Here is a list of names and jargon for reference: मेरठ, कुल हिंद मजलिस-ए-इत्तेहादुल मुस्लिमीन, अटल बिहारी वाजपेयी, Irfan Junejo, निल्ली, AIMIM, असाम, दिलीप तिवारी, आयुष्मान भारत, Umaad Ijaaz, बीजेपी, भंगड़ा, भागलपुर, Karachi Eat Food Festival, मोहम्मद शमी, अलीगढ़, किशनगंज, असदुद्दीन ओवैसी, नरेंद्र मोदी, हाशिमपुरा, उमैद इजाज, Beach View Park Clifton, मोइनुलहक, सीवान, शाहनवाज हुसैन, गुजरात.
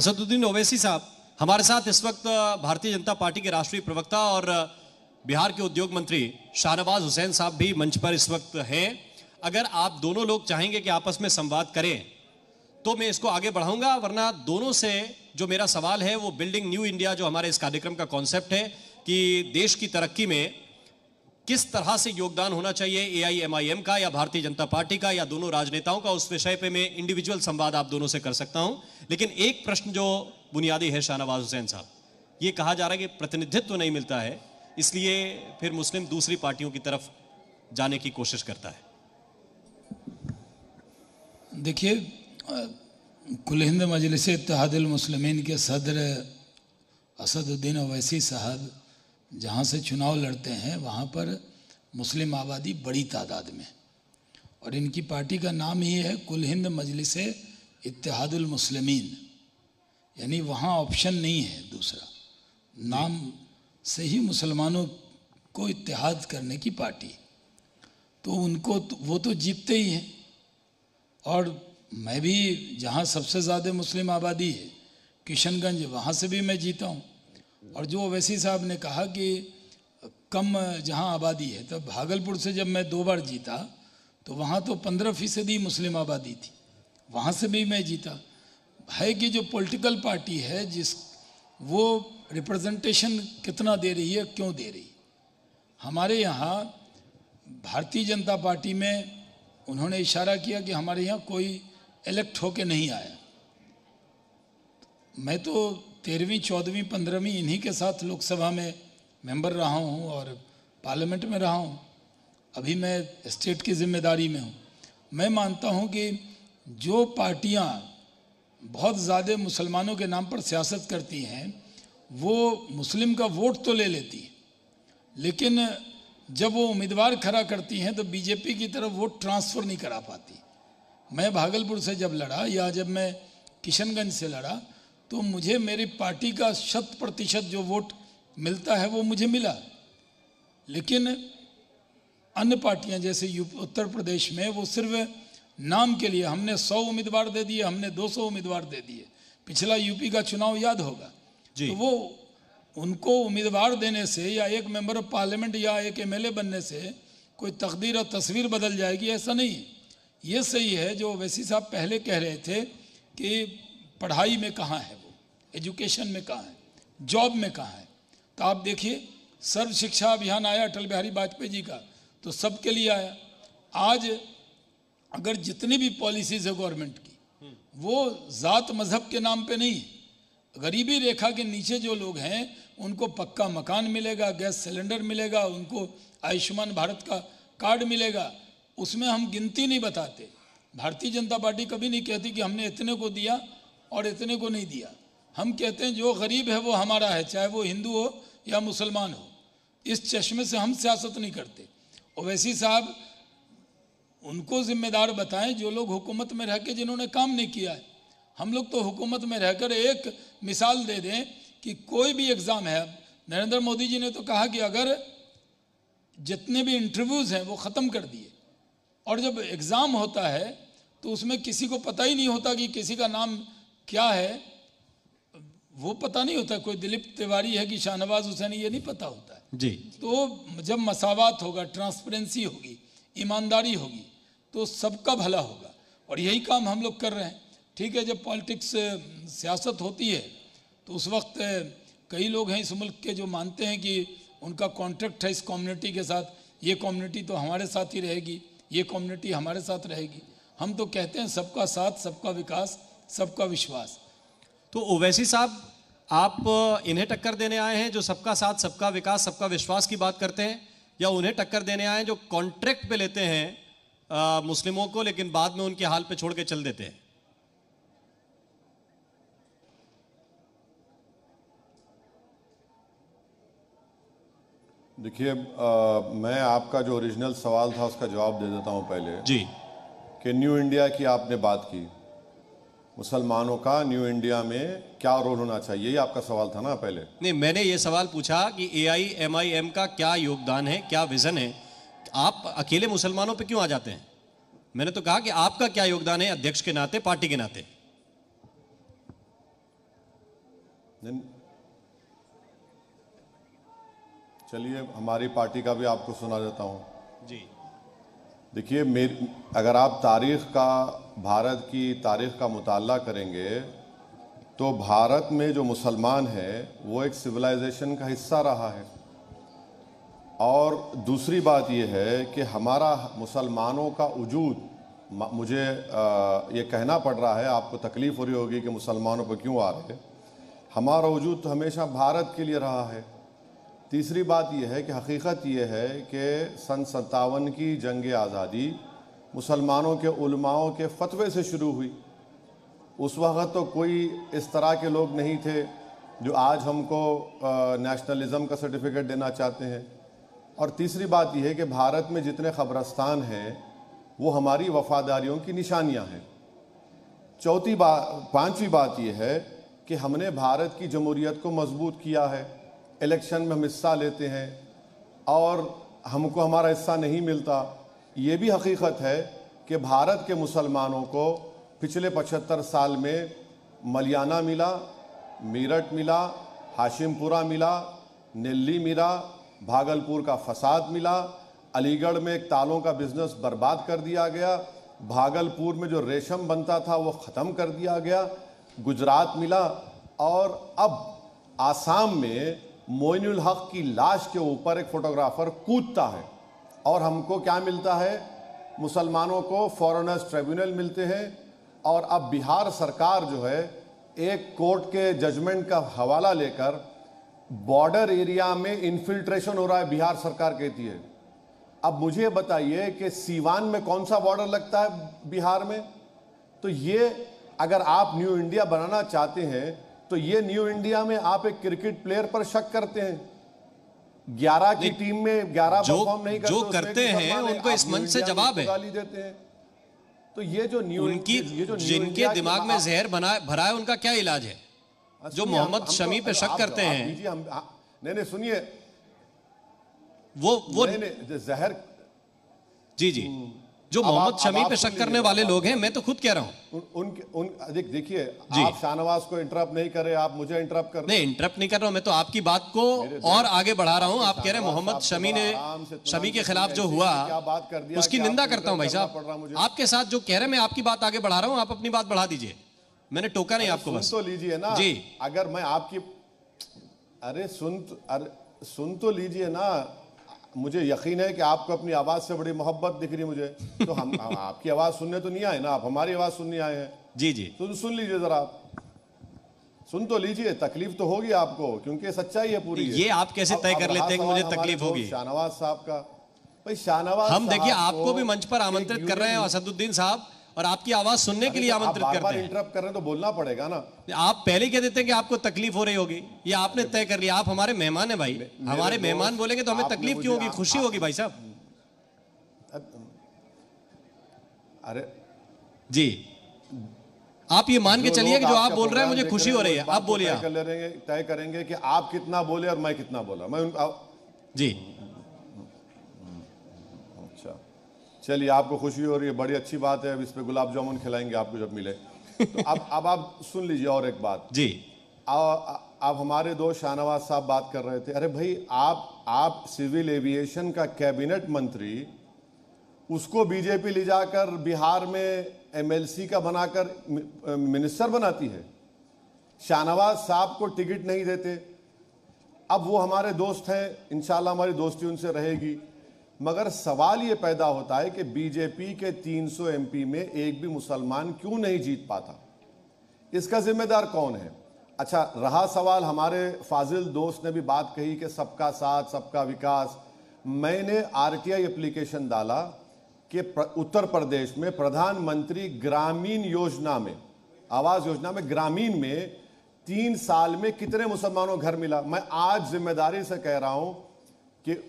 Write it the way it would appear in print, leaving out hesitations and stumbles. असदुद्दीन ओवैसी साहब हमारे साथ इस वक्त भारतीय जनता पार्टी के राष्ट्रीय प्रवक्ता और बिहार के उद्योग मंत्री शाहनवाज हुसैन साहब भी मंच पर इस वक्त हैं। अगर आप दोनों लोग चाहेंगे कि आपस में संवाद करें तो मैं इसको आगे बढ़ाऊंगा, वरना दोनों से जो मेरा सवाल है वो बिल्डिंग न्यू इंडिया जो हमारे इस कार्यक्रम का कॉन्सेप्ट है कि देश की तरक्की में किस तरह से योगदान होना चाहिए AIMIM का या भारतीय जनता पार्टी का या दोनों राजनेताओं का, उस विषय पे मैं इंडिविजुअल संवाद आप दोनों से कर सकता हूं। लेकिन एक प्रश्न जो बुनियादी है शाहनवाज हुसैन साहब, ये कहा जा रहा है कि प्रतिनिधित्व तो नहीं मिलता है इसलिए फिर मुस्लिम दूसरी पार्टियों की तरफ जाने की कोशिश करता है। देखिए, कुल हिंद मजलिस-ए-इत्तेहादुल मुस्लिमीन के सदर असदुद्दीन ओवैसी साहब जहाँ से चुनाव लड़ते हैं वहाँ पर मुस्लिम आबादी बड़ी तादाद में, और इनकी पार्टी का नाम ही है कुल हिंद मजलिस-ए-इत्तेहादुल मुस्लिमीन, यानी वहाँ ऑप्शन नहीं है दूसरा, नाम से ही मुसलमानों को इत्तेहाद करने की पार्टी। तो उनको वो तो जीतते ही हैं, और मैं भी जहाँ सबसे ज़्यादा मुस्लिम आबादी है किशनगंज, वहाँ से भी मैं जीता हूँ। और जो ओवैसी साहब ने कहा कि कम जहां आबादी है, तब भागलपुर से जब मैं 2 बार जीता तो वहां तो 15% मुस्लिम आबादी थी, वहां से भी मैं जीता। है कि जो पॉलिटिकल पार्टी है जिस वो रिप्रेजेंटेशन कितना दे रही है, क्यों दे रही। हमारे यहाँ भारतीय जनता पार्टी में उन्होंने इशारा किया कि हमारे यहाँ कोई इलेक्ट होके नहीं आया। मैं तो 13वीं 14वीं 15वीं इन्हीं के साथ लोकसभा में मेंबर रहा हूं और पार्लियामेंट में रहा हूं। अभी मैं स्टेट की जिम्मेदारी में हूं। मैं मानता हूं कि जो पार्टियां बहुत ज़्यादा मुसलमानों के नाम पर सियासत करती हैं वो मुस्लिम का वोट तो ले लेती हैं, लेकिन जब वो उम्मीदवार खड़ा करती हैं तो बीजेपी की तरफ वोट ट्रांसफ़र नहीं करा पाती। मैं भागलपुर से जब लड़ा या जब मैं किशनगंज से लड़ा तो मुझे मेरी पार्टी का 100% जो वोट मिलता है वो मुझे मिला, लेकिन अन्य पार्टियां जैसे उत्तर प्रदेश में वो सिर्फ नाम के लिए हमने 100 उम्मीदवार दे दिए, हमने 200 उम्मीदवार दे दिए। पिछला यूपी का चुनाव याद होगा जी। तो वो उनको उम्मीदवार देने से या एक मेंबर ऑफ पार्लियामेंट या एक MLA बनने से कोई तकदीर और तस्वीर बदल जाएगी, ऐसा नहीं। ये सही है जो ओवैसी साहब पहले कह रहे थे कि पढ़ाई में कहाँ है, वो एजुकेशन में कहाँ है, जॉब में कहाँ है। तो आप देखिए, सर्व शिक्षा अभियान आया अटल बिहारी वाजपेयी जी का तो सबके लिए आया। आज अगर जितनी भी पॉलिसीज़ है गवर्नमेंट की वो जात मजहब के नाम पे नहीं, गरीबी रेखा के नीचे जो लोग हैं उनको पक्का मकान मिलेगा, गैस सिलेंडर मिलेगा, उनको आयुष्मान भारत का कार्ड मिलेगा। उसमें हम गिनती नहीं बताते। भारतीय जनता पार्टी कभी नहीं कहती कि हमने इतने को दिया और इतने को नहीं दिया। हम कहते हैं जो गरीब है वो हमारा है, चाहे वो हिंदू हो या मुसलमान हो। इस चश्मे से हम सियासत नहीं करते। ओवैसी साहब उनको जिम्मेदार बताएं जो लोग हुकूमत में रह के जिन्होंने काम नहीं किया है। हम लोग तो हुकूमत में रहकर एक मिसाल दे दें कि कोई भी एग्ज़ाम है, नरेंद्र मोदी जी ने तो कहा कि अगर जितने भी इंटरव्यूज़ हैं वो ख़त्म कर दिए, और जब एग्ज़ाम होता है तो उसमें किसी को पता ही नहीं होता कि किसी का नाम क्या है, वो पता नहीं होता। कोई दिलीप तिवारी है कि शाहनवाज हुसैन, ये नहीं पता होता है जी। तो जब मसावात होगा, ट्रांसपेरेंसी होगी, ईमानदारी होगी तो सबका भला होगा, और यही काम हम लोग कर रहे हैं। ठीक है, जब पॉलिटिक्स सियासत होती है तो उस वक्त कई लोग हैं इस मुल्क के जो मानते हैं कि उनका कॉन्ट्रैक्ट है इस कम्युनिटी के साथ, ये कम्युनिटी तो हमारे साथ ही रहेगी, ये कम्युनिटी हमारे साथ रहेगी। हम तो कहते हैं सबका साथ, सबका विकास, सबका विश्वास। तो ओवैसी साहब, आप इन्हें टक्कर देने आए हैं जो सबका साथ सबका विकास सबका विश्वास की बात करते हैं, या उन्हें टक्कर देने आए हैं जो कॉन्ट्रैक्ट पे लेते हैं मुस्लिमों को लेकिन बाद में उनके हाल पे छोड़ के चल देते हैं? देखिए, मैं आपका जो ओरिजिनल सवाल था उसका जवाब दे देता हूं पहले जी, कि न्यू इंडिया की आपने बात की, मुसलमानों का न्यू इंडिया में क्या रोल होना चाहिए, ये आपका सवाल था ना पहले। नहीं, मैंने ये सवाल पूछा कि AIMIM का क्या योगदान है, क्या विजन है। आप अकेले मुसलमानों पे क्यों आ जाते हैं? मैंने तो कहा कि आपका क्या योगदान है अध्यक्ष के नाते, पार्टी के नाते। चलिए हमारी पार्टी का भी आपको सुना देता हूँ जी। देखिए अगर आप तारीख का भारत की तारीख का मुताला करेंगे तो भारत में जो मुसलमान है वो एक सिविलाइजेशन का हिस्सा रहा है। और दूसरी बात ये है कि हमारा मुसलमानों का वजूद, मुझे ये कहना पड़ रहा है, आपको तकलीफ़ हो रही होगी कि मुसलमानों पर क्यों आ रहे, हमारा वजूद तो हमेशा भारत के लिए रहा है। तीसरी बात यह है कि हकीकत यह है कि सन 57 की जंग आज़ादी मुसलमानों के उलमाओं के फतवे से शुरू हुई। उस वक़्त तो कोई इस तरह के लोग नहीं थे जो आज हमको नेशनलिज़म का सर्टिफिकेट देना चाहते हैं। और तीसरी बात यह है कि भारत में जितने ख़बरस्तान हैं वो हमारी वफ़ादारियों की निशानियां हैं। पाँचवीं बात यह है कि हमने भारत की जमहूरियत को मजबूत किया है। इलेक्शन में हम हिस्सा लेते हैं और हमको हमारा हिस्सा नहीं मिलता। ये भी हकीकत है कि भारत के मुसलमानों को पिछले 75 साल में मलियाना मिला, मेरठ मिला, हाशिमपुरा मिला, निल्ली मिला, भागलपुर का फसाद मिला, अलीगढ़ में एक तालों का बिजनेस बर्बाद कर दिया गया, भागलपुर में जो रेशम बनता था वो ख़त्म कर दिया गया, गुजरात मिला, और अब आसाम में मोइनुलहक की लाश के ऊपर एक फ़ोटोग्राफ़र कूदता है और हमको क्या मिलता है, मुसलमानों को फॉरेनर्स ट्रिब्यूनल मिलते हैं। और अब बिहार सरकार जो है एक कोर्ट के जजमेंट का हवाला लेकर बॉर्डर एरिया में इन्फिल्ट्रेशन हो रहा है, बिहार सरकार कहती है। अब मुझे बताइए कि सीवान में कौन सा बॉर्डर लगता है बिहार में? तो ये अगर आप न्यू इंडिया बनाना चाहते हैं तो ये न्यू इंडिया में आप एक क्रिकेट प्लेयर पर शक करते हैं। 11 की टीम में 11 परफॉर्म नहीं करते, जो करते हैं उनको इस मंच से जवाब है, गाली देते हैं। तो ये जो न्यू उनकी जिनके दिमाग में जहर भरा है उनका क्या इलाज है जो मोहम्मद शमी पे शक करते हैं? नहीं सुनिए, वो जहर जी जी जो मोहम्मद शमी पे शक करने वाले लोग हैं, मैं तो खुद कह रहा हूँ देखिए आप शाहनवाज को इंटरप्ट नहीं करें, आप मुझे इंटरप्ट कर रहे हैं। इंटरप्ट नहीं कर रहा हूँ मैं, तो आपकी बात को और आगे बढ़ा रहा हूँ। आप कह रहे हैं मोहम्मद शमी ने शमी के खिलाफ जो हुआ उसकी निंदा करता हूँ। भाई साहब आपके साथ जो कह रहे हैं मैं आपकी बात आगे बढ़ा रहा हूँ, आप अपनी बात बढ़ा दीजिए, मैंने टोका नहीं आपको, बस तो लीजिए ना जी। अगर मैं आपकी अरे सुन तो लीजिए ना, मुझे यकीन है कि आपको अपनी आवाज़ से बड़ी मोहब्बत दिख रही है मुझे, तो हम आपकी आवाज़ सुनने तो नहीं आए ना, आप हमारी आवाज़ सुनने आए हैं जी जी। सुन लीजिए जरा, आप सुन तो लीजिए, तकलीफ तो होगी आपको क्योंकि सच्चाई है पूरी। ये आप कैसे तय कर लेते हैं कि मुझे तकलीफ होगी? शाहनवाज साहब का, भाई शाहनवाज हम देखिए आपको भी मंच पर आमंत्रित कर रहे हैं असदुद्दीन साहब, और आपकी आवाज़ सुनने के लिए आमंत्रित करते हैं। इंटरप्ट कर रहे हैं तो बोलना पड़ेगा ना। आप पहले कह देते हैं कि आपको तकलीफ हो रही होगी, ये आपने तय कर लिया। आप हमारे मेहमान हैं भाई, हमारे मेहमान बोलेंगे तो हमें तकलीफ क्यों होगी, खुशी होगी भाई साहब। अरे जी आप ये मान के चलिए कि जो आप बोल रहे हैं मुझे खुशी हो रही है। आप बोलिए, तय करेंगे कि आप कितना बोले और मैं कितना बोला। मैं जी चलिए, आपको खुशी हो रही है, बड़ी अच्छी बात है। अब इस पर गुलाब जामुन खिलाएंगे आपको जब मिले। तो अब आप सुन लीजिए और एक बात जी। अब हमारे दोस्त शाहनवाज साहब बात कर रहे थे। अरे भाई आप सिविल एविएशन का कैबिनेट मंत्री, उसको बीजेपी ले जाकर बिहार में एमएलसी का बनाकर मिनिस्टर बनाती है। शाहनवाज साहब को टिकट नहीं देते। अब वो हमारे दोस्त हैं, इंशाल्लाह हमारी दोस्ती उनसे रहेगी, मगर सवाल ये पैदा होता है कि बीजेपी के 300 एमपी में एक भी मुसलमान क्यों नहीं जीत पाता, इसका जिम्मेदार कौन है? अच्छा, रहा सवाल, हमारे फाजिल दोस्त ने भी बात कही कि सबका साथ सबका विकास। मैंने आरटीआई एप्लीकेशन डाला कि उत्तर प्रदेश में प्रधानमंत्री ग्रामीण योजना में, आवास योजना में, ग्रामीण में 3 साल में कितने मुसलमानों को घर मिला। मैं आज जिम्मेदारी से कह रहा हूं कि